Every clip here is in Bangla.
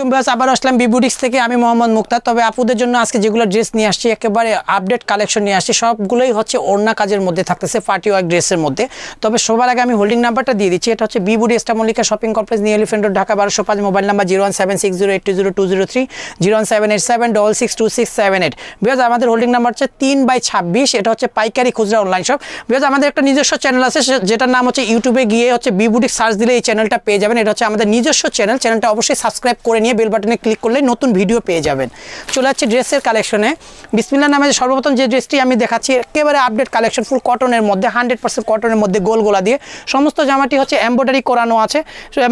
B-Boutiques থেকে আমি মোহাম্মদ মুক্তার। তবে আপুদের জন্য আজকে যেগুলো ড্রেস নিয়ে আসছি একেবারে আপডেট কালেকশন নিয়ে আসছি, সবগুলোই হচ্ছে ওড়না কাজের মধ্যে থাকতেছে, পার্টি ওয়ার্ক ড্রেসের মধ্যে। তবে সবার আগে আমি হোল্ডিং নাম্বারটা দিয়ে দিচ্ছি, এটা হচ্ছে B-Boutiques eastern Mallika shopping complex new elephant road Dhaka 1205, mobile number 01760820203, 01787662678। Because আমাদের হোল্ডিং নাম্বার হচ্ছে 3/26, এটা হচ্ছে পাইকারি খুচরা অনলাইন শপ। বিকজ আমাদের একটা নিজস্ব চ্যানেল আছে, যেটার নাম হচ্ছে ইউটিউবে গিয়ে হচ্ছে B-Boutiques সার্চ দিলে এই চ্যানেলটা পেয়ে যাবেন। এটা হচ্ছে আমাদের নিজস্ব চ্যানেল, চ্যানেলটা অবশ্যই সাবস্ক্রাইব করে নিয়ে বেল বাটনে ক্লিক করলে নতুন ভিডিও পেয়ে যাবেন। চলে যাচ্ছে ড্রেসের কালেকশনে। বিসমিল্লাহ নামে সর্বপ্রথম যে ড্রেসটি আমি দেখাচ্ছি একেবারে আপডেট কালেকশন, ফুল কটনের মধ্যে 100% কটনের মধ্যে গোল গোলা দিয়ে সমস্ত জামাটি হচ্ছে এমব্রয়ডারি করানো আছে,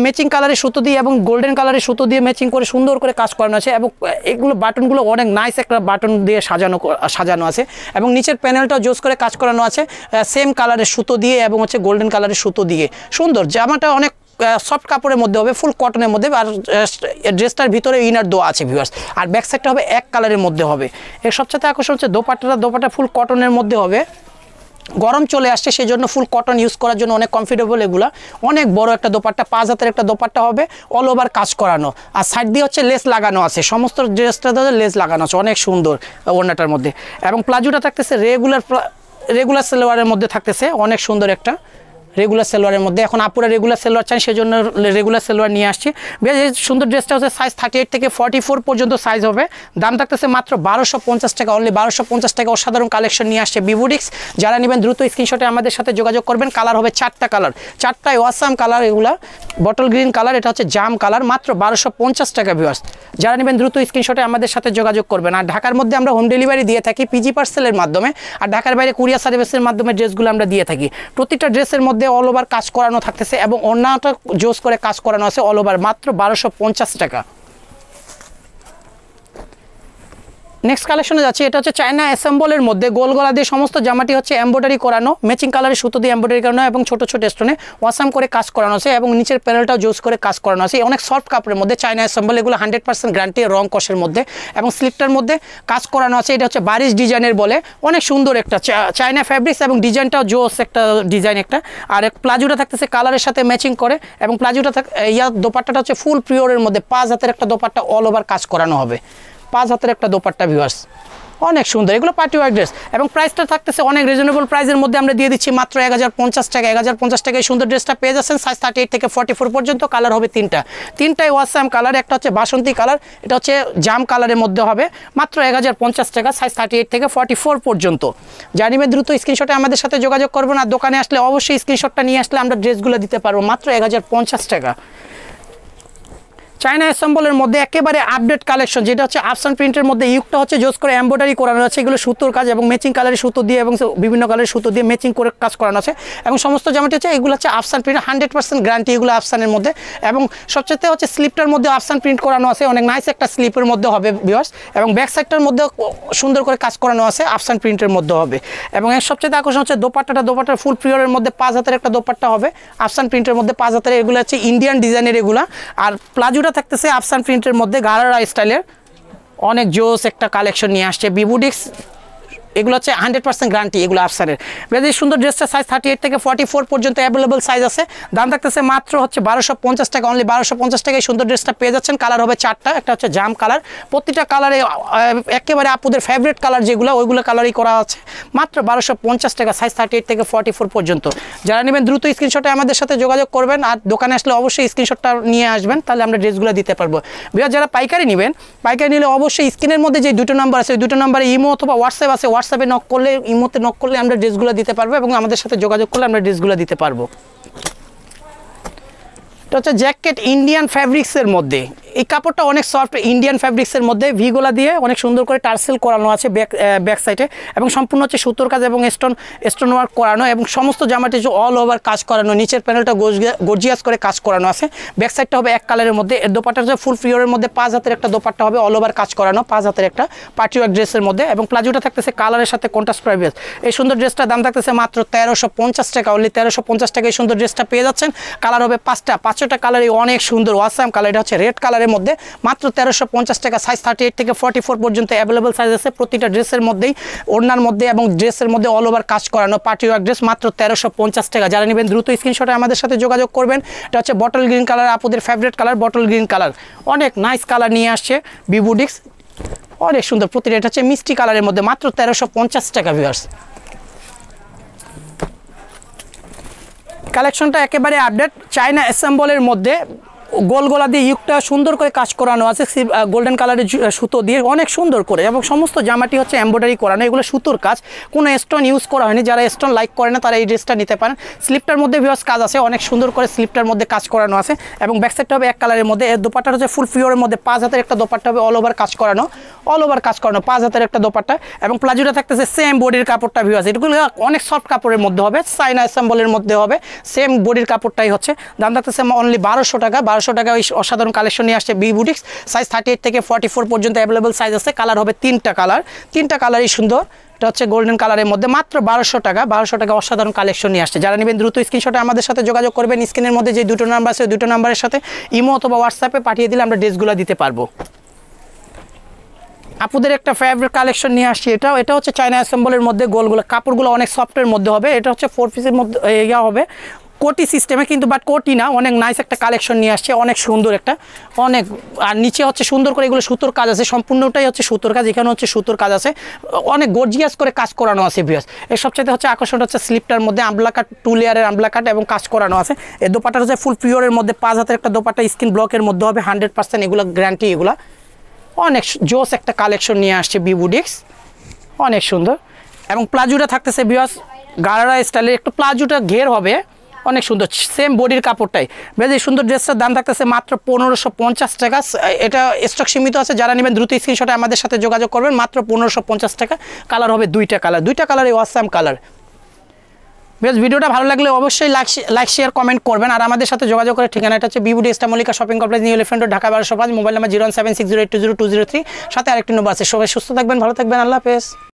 ম্যাচিং কালারের সুতো দিয়ে এবং গোল্ডেন কালারের সুতো দিয়ে ম্যাচিং করে সুন্দর করে কাজ করানো আছে। এবং এগুলো বাটনগুলো অনেক নাইস একটা বাটন দিয়ে সাজানো আছে, এবং নিচের প্যানেলটা জোস করে কাজ করানো আছে সেম কালারের সুতো দিয়ে এবং হচ্ছে গোল্ডেন কালারের সুতো দিয়ে। সুন্দর জামাটা অনেক সফট কাপড়ের মধ্যে হবে, ফুল কটনের মধ্যে, আর ড্রেসটার ভিতরে ইনার দোয়া আছে ভিউয়ার্স। আর ব্যাক সাইডটা হবে এক কালারের মধ্যে হবে। এর সবচেয়ে আকর্ষণ হচ্ছে দোপাট্টা ফুল কটনের মধ্যে হবে। গরম চলে আসছে, সেই জন্য ফুল কটন ইউজ করার জন্য অনেক কমফোর্টেবল। এগুলো অনেক বড় একটা দোপাট্টা, 5 হাতের একটা দোপাট্টা হবে, অল ওভার কাজ করানো, আর সাইড দিয়ে হচ্ছে লেস লাগানো আছে, সমস্ত ড্রেসটাতে লেস লাগানো আছে, অনেক সুন্দর ওড়নাটার মধ্যে। এবং প্লাজোটা থাকতেছে রেগুলার সালোয়ারের মধ্যে থাকতেছে, অনেক সুন্দর একটা রেগুলার সালোয়ারের মধ্যে। এখন আপুরা রেগুলার সালোয়ার চান, সেজন্য রেগুলার সালোয়ার নিয়ে আসছি। বেশ এই সুন্দর ড্রেসটা হচ্ছে সাইজ 38 থেকে 44 পর্যন্ত সাইজ হবে, দাম থাকতেছে মাত্র 1250 টাকা, অনলি 1250 টাকা। অসাধারণ কালেকশন নিয়ে আসছে B-Boutiques, যারা নেবেন দ্রুত স্ক্রিনশটে আমাদের সাথে যোগাযোগ করবেন। কালার হবে 4টা ওয়াসাম কালার, এগুলা বটল গ্রিন কালার, এটা হচ্ছে জাম কালার, মাত্র 1250 টাকা ভিউয়ার্স। যারা নেবেন দ্রুত স্ক্রিনশটে আমাদের সাথে যোগাযোগ করবেন। আর ঢাকার মধ্যে আমরা হোম ডেলিভারি দিয়ে থাকি পিজি পার্সেলের মাধ্যমে, আর ঢাকার বাইরে কুরিয়ার সার্ভিসের মাধ্যমে ড্রেসগুলো আমরা দিয়ে থাকি। প্রতিটা ড্রেসের মধ্যে অল ওভার কাজ করানো থাকতেছে এবং ওড়নাটা জোস করে কাজ করানো আছে অল ওভার, মাত্র 1250 টাকা। নেক্সট কালেকশনে যাচ্ছে, এটা হচ্ছে চায়না অ্যাসেম্বলের মধ্যে গোল গলা দিয়ে সমস্ত জামাটি হচ্ছে এমব্রয়ডারি করানো, ম্যাচিং কালারের সুতো দিয়ে এমব্রয়ডারি করানো এবং ছোটো ছোটো স্টোনে ওয়াসাম করে কাজ করানো আছে, এবং নিচের প্যানেলটাও জোস করে কাজ করানো আছে, অনেক সফট কাপড়ের মধ্যে চায়না অ্যাসেম্বল, এগুলো 100% গ্যারান্টি রং কষের মধ্যে। এবং স্লিপটার মধ্যে কাজ করানো আছে, এটা হচ্ছে বারিশ ডিজাইনের বলে, অনেক সুন্দর একটা চায়না ফ্যাব্রিক্স এবং ডিজাইনটাও জোস একটা ডিজাইন একটা। আর এক প্লাজোটা থাকতেছে কালারের সাথে ম্যাচিং করে, এবং প্লাজোটা দোপাট্টাটা হচ্ছে ফুল পিওরের মধ্যে, 5 হাতের একটা দোপাট্টা অল ওভার কাজ করানো হবে, 5 হাতের একটা দোপাট্টা ভিউয়ার্স, অনেক সুন্দর। এগুলো পার্টি ওয়ার ড্রেস এবং প্রাইসটা থাকতেছে অনেক রিজনেবল প্রাইসের মধ্যে আমরা দিয়ে দিচ্ছি মাত্র 1050 টাকা। 1050 টাকায় সুন্দর ড্রেসটা পেয়ে যাচ্ছেন, সাইজ 38 থেকে 44 পর্যন্ত, কালার হবে 3টাই ওয়াসাম কালার, একটা হচ্ছে বাসন্তী কালার, এটা হচ্ছে জাম কালারের মধ্যে হবে, মাত্র 1050 টাকা, সাইজ 38 থেকে 44 পর্যন্ত। জানিবেন দ্রুত স্ক্রিনশটে আমাদের সাথে যোগাযোগ করবেন, আর দোকানে আসলে অবশ্যই স্ক্রিনশটটা নিয়ে আসলে আমরা ড্রেসগুলো দিতে পারবো মাত্র 1050 টাকা। চায়না অ্যাসেম্বলের মধ্যে একেবারে আপডেট কালেকশন, যেটা হচ্ছে আফসান প্রিন্টের মধ্যে, ইউকটা হচ্ছে জোস করে এমব্রয়ডারি করানো আছে, এগুলো সুতোর কাজ এবং ম্যাচিং কালারের সুতো দিয়ে এবং বিভিন্ন কালারের সুতো দিয়ে ম্যাচিং করে কাজ করানো আছে, এবং সমস্ত জামাটি হচ্ছে এগুলো হচ্ছে আফসান প্রিন্ট, 100% গ্যারান্টি এগুলো আফসানের মধ্যে। এবং সবচেয়ে হচ্ছে স্লিপটার মধ্যে আফসান প্রিন্ট করানো আছে, অনেক নাইস একটা স্লিপের মধ্যে হবে ভিউয়ার্স, এবং ব্যাক সাইডটার মধ্যে সুন্দর করে কাজ করানো আছে, আফসান প্রিন্টের মধ্যে হবে। এবং এর সবচেয়ে আকর্ষণ হচ্ছে দোপাট্টার ফুল পিওরের মধ্যে, 5 হাতের একটা দোপাট্টা হবে, আফসান প্রিন্টের মধ্যে 5 হাতের, এগুলো হচ্ছে ইন্ডিয়ান ডিজাইনের এগুলো। আর প্লাজোটা থাকতেছে আফসান প্রিন্টের মধ্যে গারারা স্টাইলের, অনেক জোস একটা কালেকশন নিয়ে আসছে B-Boutiques, এগুলো হচ্ছে 100% গ্যারান্টি এগুলো আফসানের। বেশ সুন্দর ড্রেসটা, সাইজ 38 থেকে 44 পর্যন্ত অ্যাভেলেবল সাইজ আছে, দাম থাকতেছে মাত্র হচ্ছে 1250 টাকা, অনলি 1250 টাকায় সুন্দর ড্রেসটা পেয়ে যাচ্ছেন। কালার হবে 4টা, একটা হচ্ছে জাম কালার, প্রতিটা কালারে একেবারে আপুদের ফেভারিট কালার যেগুলো, ওইগুলো কালারই করা আছে, মাত্র 1250 টাকা, সাইজ 38 থেকে 44 পর্যন্ত। যারা নেবেন দ্রুত স্ক্রিনশটে আমাদের সাথে যোগাযোগ করবেন, আর দোকানে আসলে অবশ্যই স্ক্রিনশটটা নিয়ে আসবেন, তাহলে আমরা ড্রেসগুলো দিতে পারবো। বিকজ যারা পাইকারি নেবেন, পাইকারি নিলে অবশ্যই স্ক্রিনের মধ্যে যে 2টো নাম্বার আছে, ওই 2টো নাম্বারে ইমো অথবা হোয়াটসঅ্যাপ আছে, হোয়াটসঅ্যাপে নক করলে, ইমোতে নক করলে আমরা ড্রেসগুলো দিতে পারবো, এবং আমাদের সাথে যোগাযোগ করলে আমরা ড্রেসগুলো দিতে পারবো। এটা হচ্ছে জ্যাকেট ইন্ডিয়ান ফ্যাব্রিক্সের মধ্যে, এই কাপড়টা অনেক সফট, ইন্ডিয়ান ফ্যাব্রিক্সের মধ্যে ভিগোলা দিয়ে অনেক সুন্দর করে টার্সেল করানো আছে ব্যাক সাইডে, এবং সম্পূর্ণ হচ্ছে সুতোর কাজ এবং স্টোন ওয়ার্ক করানো, এবং সমস্ত জামাটি অল ওভার কাজ করানো, নিচের প্যানেলটা গর্জিয়াস করে কাজ করানো আছে, ব্যাক সাইডটা হবে এক কালারের মধ্যে, এর দোপাট্টা হচ্ছে ফুল পিওরের মধ্যে, 5 হাতের একটা দোপাট্টা হবে, অল ওভার কাজ করানো, 5 হাতের একটা পার্টি ওয়ার ড্রেসের মধ্যে। এবং প্লাজোটা থাকতেছে কালারের সাথে কন্ট্রাস্ট প্রাইভেস, এই সুন্দর ড্রেসটার দাম থাকতেছে মাত্র 1350 টাকা, অনলি 1350 টাকায় সুন্দর ড্রেসটা পেয়ে যাচ্ছেন। কালার হবে 5টা, 5টা কালারই অনেক সুন্দর, ওয়াসাম কালার, এটা হচ্ছে রেড কালার কালারের মধ্যে মাত্র 1350 টাকা সাইজ 38 থেকে 44 পর্যন্ত अवेलेबल সাইজ আছে প্রতিটা ড্রেসের মধ্যেই ওড়নার মধ্যে এবং ড্রেসের মধ্যে অল ওভার কাজ করানো পার্টি ওয়্যার ড্রেস মাত্র 1350 টাকা যারা নেবেন দ্রুত স্ক্রিনশটে আমাদের সাথে যোগাযোগ করবেন এটা হচ্ছে বটল গ্রিন কালার আপুদের favourite colour bottle green colour অনেক নাইস কালার নিয়ে আসছে B-Boutiques অনেক সুন্দর প্রতিটা এটা হচ্ছে মিষ্টি কালারের মধ্যে মাত্র 1350 টাকা ভিউয়ার্স কালেকশনটা একেবারে আপডেট চায়না অ্যাসেম্বলের মধ্যে গোলগোলা দিয়ে ইউকটা সুন্দর করে কাজ করানো আছে গোল্ডেন কালারের সুতো দিয়ে অনেক সুন্দর করে এবং সমস্ত জামাটি হচ্ছে এমব্রয়ডারি করানো এগুলো সুতোর কাজ কোনো স্টোন ইউজ করা হয়নি যারা স্টোন লাইক করে না তারা এই ড্রেসটা নিতে পারেন স্লিপটার মধ্যে ভিউয়ার্স কাজ আছে অনেক সুন্দর করে স্লিপটার মধ্যে কাজ করানো আছে এবং ব্যাকসাইডটা হবে এক কালারের মধ্যে এর দোপাট্টা হচ্ছে ফুল পিওরের মধ্যে 5 হাতের একটা দোপাট্টা হবে অল ওভার কাজ করানো 5 হাতের একটা দোপাট্টা এবং প্লাজোটা থাকতেছে সেম বডির কাপড়টা ভিউয়ার্স এগুলো অনেক সফট কাপড়ের মধ্যে হবে চায়না অ্যাসেম্বলের মধ্যে হবে সেম বডির কাপড়টাই হচ্ছে দাম থাকতেছে অনলি 1200 টাকা 1200 টাকা এই অসাধারণ কালেকশন নিয়ে আসছে B-Boutiques সাইজ 38 থেকে 44 পর্যন্ত अवेलेबल সাইজ আছে কালার হবে তিনটা কালারই সুন্দর এটা হচ্ছে গোল্ডেন কালারের মধ্যে মাত্র 1200 টাকা অসাধারণ কালেকশন নিয়ে আসছে যারা নেবেন দ্রুত স্ক্রিনশটে আমাদের সাথে যোগাযোগ করবেন স্ক্রিনের মধ্যে যে দুটো নাম্বার আছে দুটো নম্বরের সাথে ইমো অথবা WhatsApp এ পাঠিয়ে দিলে আমরা ড্রেসগুলো দিতে পারবো আপুদের একটা ফেভারিট কালেকশন নিয়ে আসছে এটা হচ্ছে চায়না অ্যাসেম্বলের মধ্যে গোলগুলো কাপড়গুলো অনেক সফটের মধ্যে হবে এটা হচ্ছে 4 পিসের মধ্যে ইয়া হবে কোটি সিস্টেমে কিন্তু বাট কোটি না অনেক নাইস একটা কালেকশন নিয়ে আসছে অনেক সুন্দর একটা অনেক আর নিচে হচ্ছে সুন্দর করে এগুলো সুতোর কাজ আছে সম্পূর্ণটাই হচ্ছে সুতোর কাজ এখানে হচ্ছে সুতোর কাজ আছে অনেক গর্জিয়াস করে কাজ করানো আছে ভিউয়ার্স এর সবচেয়ে হচ্ছে আকর্ষণটা হচ্ছে স্লিপটার মধ্যে আমলা কাট 2 লেয়ারের আমলা কাট এবং কাজ করানো আছে এই দোপাট্টা হচ্ছে ফুল পিওরের মধ্যে 5 হাতের একটা দোপাট্টা স্কিন ব্লকের মধ্যে হবে 100% এগুলো গ্যারান্টি এগুলো অনেক জোস একটা কালেকশন নিয়ে আসছে B-Boutiques অনেক সুন্দর এবং প্লাজোটা থাকতেছে ভিউয়ার্স গারারা স্টাইলের একটু প্লাজোটা ঘের হবে অনেক সুন্দর সেম বডির কাপড়টাই বেশ এই সুন্দর ড্রেসটার দাম থাকতেছে মাত্র 1550 টাকা এটা স্টক সীমিত আছে যারা নেবেন দ্রুত স্ক্রিনশটে আমাদের সাথে যোগাযোগ করবেন মাত্র 1550 টাকা কালার হবে দুইটা কালারই অসাম কালার বেশ ভিডিওটা ভালো লাগলে অবশ্যই লাইক শেয়ার কমেন্ট করবেন আর আমাদের সাথে যোগাযোগ করে ঠিকানাটা হচ্ছে B-Boutiques ইসলামলিকা shopping complex new elephant road Dhaka 1205 mobile number 01760820203 সাথে আরেকটি নম্বর আছে সবাই সুস্থ থাকবেন ভালো থাকবেন আল্লাহ হাফেজ